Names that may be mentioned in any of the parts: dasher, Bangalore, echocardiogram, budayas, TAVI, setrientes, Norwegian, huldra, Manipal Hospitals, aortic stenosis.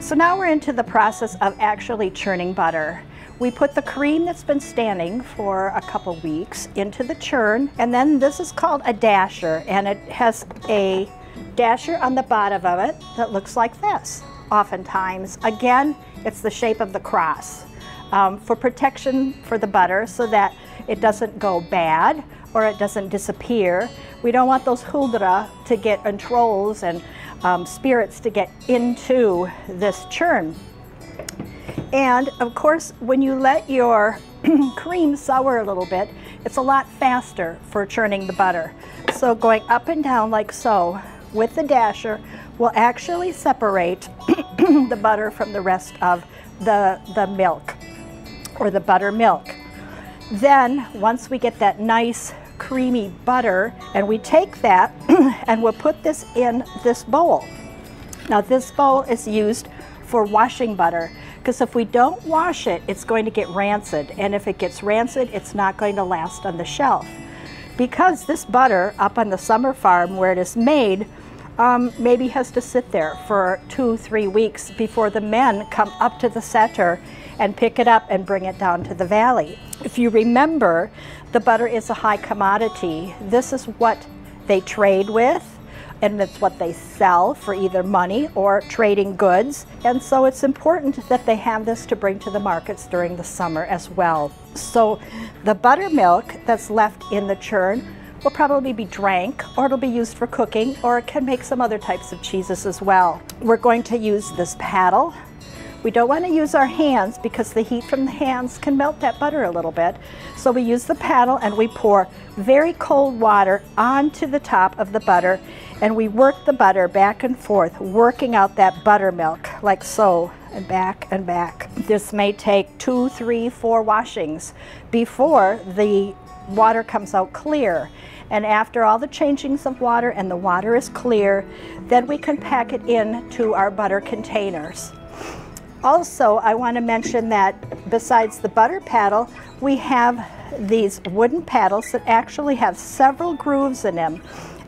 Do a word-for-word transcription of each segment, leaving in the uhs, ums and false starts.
So now we're into the process of actually churning butter. We put the cream that's been standing for a couple weeks into the churn, and then this is called a dasher, and it has a dasher on the bottom of it that looks like this. Oftentimes, again, it's the shape of the cross um, for protection for the butter so that it doesn't go bad or it doesn't disappear. We don't want those huldra to get, and trolls and um, spirits to get into this churn. And of course, when you let your cream sour a little bit, it's a lot faster for churning the butter. So going up and down like so with the dasher will actually separate the butter from the rest of the, the milk or the buttermilk. Then once we get that nice creamy butter, and we take that and we'll put this in this bowl. Now this bowl is used for washing butter, because if we don't wash it, it's going to get rancid, and if it gets rancid, it's not going to last on the shelf. Because this butter up on the summer farm where it is made um, maybe has to sit there for two, three weeks before the men come up to the setter and pick it up and bring it down to the valley. If you remember, the butter is a high commodity. This is what they trade with, and it's what they sell for either money or trading goods. And so it's important that they have this to bring to the markets during the summer as well. So the buttermilk that's left in the churn will probably be drank, or it'll be used for cooking, or it can make some other types of cheeses as well. We're going to use this paddle. We don't want to use our hands because the heat from the hands can melt that butter a little bit. So we use the paddle and we pour very cold water onto the top of the butter, and we work the butter back and forth, working out that buttermilk like so, and back and back. This may take two, three, four washings before the water comes out clear. And after all the changings of water and the water is clear, then we can pack it into our butter containers. Also, I want to mention that besides the butter paddle, we have these wooden paddles that actually have several grooves in them.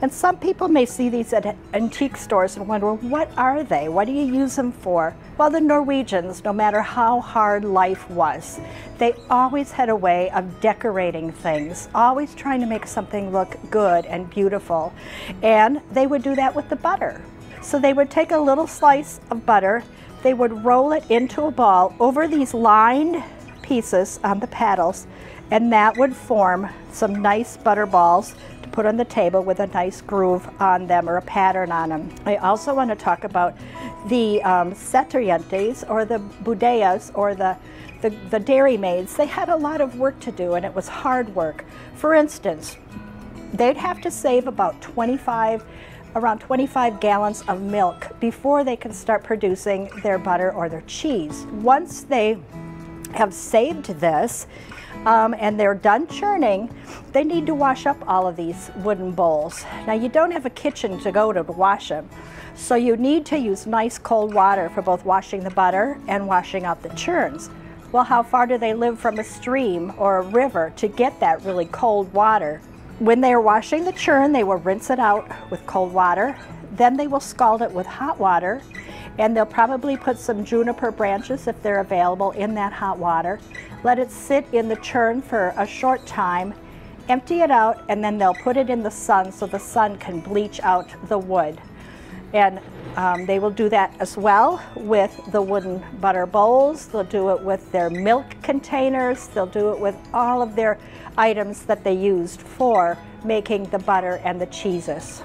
And some people may see these at antique stores and wonder, well, what are they? What do you use them for? Well, the Norwegians, no matter how hard life was, they always had a way of decorating things, always trying to make something look good and beautiful. And they would do that with the butter. So they would take a little slice of butter, they would roll it into a ball over these lined pieces on the paddles, and that would form some nice butter balls to put on the table with a nice groove on them or a pattern on them. I also want to talk about the um, setrientes, or the budayas, or the, the, the dairy maids. They had a lot of work to do, and it was hard work. For instance, they'd have to save about twenty-five around twenty-five gallons of milk before they can start producing their butter or their cheese. Once they have saved this um, and they're done churning, they need to wash up all of these wooden bowls. Now, you don't have a kitchen to go to to wash them, so you need to use nice cold water for both washing the butter and washing out the churns. Well, how far do they live from a stream or a river to get that really cold water? When they are washing the churn, they will rinse it out with cold water. Then they will scald it with hot water, and they'll probably put some juniper branches, if they're available, in that hot water. Let it sit in the churn for a short time, empty it out, and then they'll put it in the sun so the sun can bleach out the wood. And um, they will do that as well with the wooden butter bowls. They'll do it with their milk containers. They'll do it with all of their items that they used for making the butter and the cheeses.